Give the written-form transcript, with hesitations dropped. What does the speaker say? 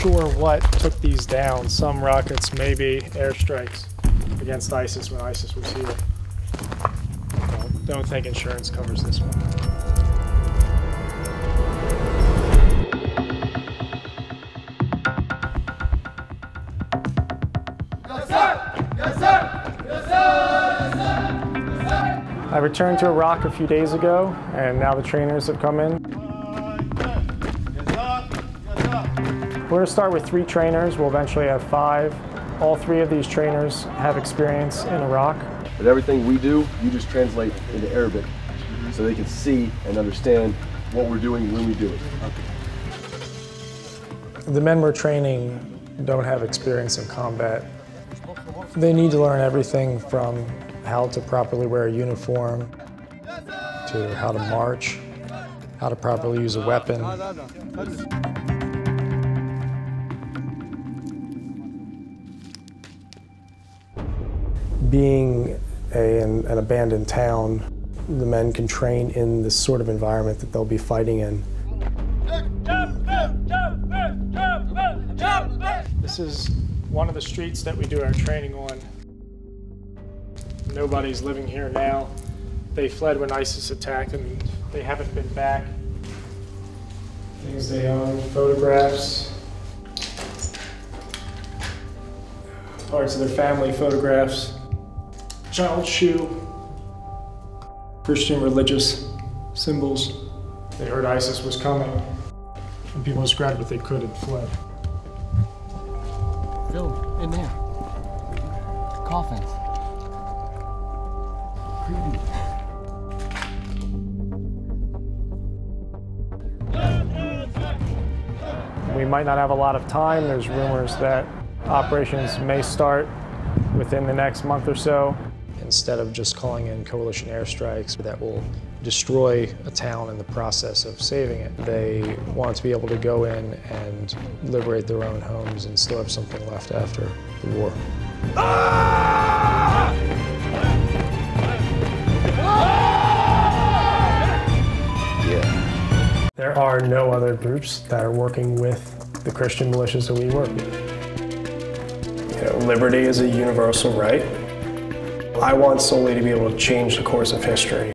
sure what took these down. Some rockets, maybe airstrikes against ISIS when ISIS was here. Don't think insurance covers this one. I returned to Iraq a few days ago, and now the trainers have come in. We're going to start with 3 trainers. We'll eventually have 5. All 3 of these trainers have experience in Iraq. But everything we do, you just translate into Arabic so they can see and understand what we're doing when we do it. Okay. The men we're training don't have experience in combat. They need to learn everything from how to properly wear a uniform, to how to march, how to properly use a weapon. Being an abandoned town, the men can train in this sort of environment that they'll be fighting in. This is one of the streets that we do our training on. Nobody's living here now. They fled when ISIS attacked and they haven't been back. Things they own, photographs, parts of their family photographs, child shoe, Christian religious symbols. They heard ISIS was coming and people just grabbed what they could and fled. Filled in there. Coffins. We might not have a lot of time. There's rumors that operations may start within the next month or so. Instead of just calling in coalition airstrikes that will destroy a town in the process of saving it, they want to be able to go in and liberate their own homes and still have something left after the war. Ah! There are no other groups that are working with the Christian militias that we work with. You know, liberty is a universal right. I want solely to be able to change the course of history.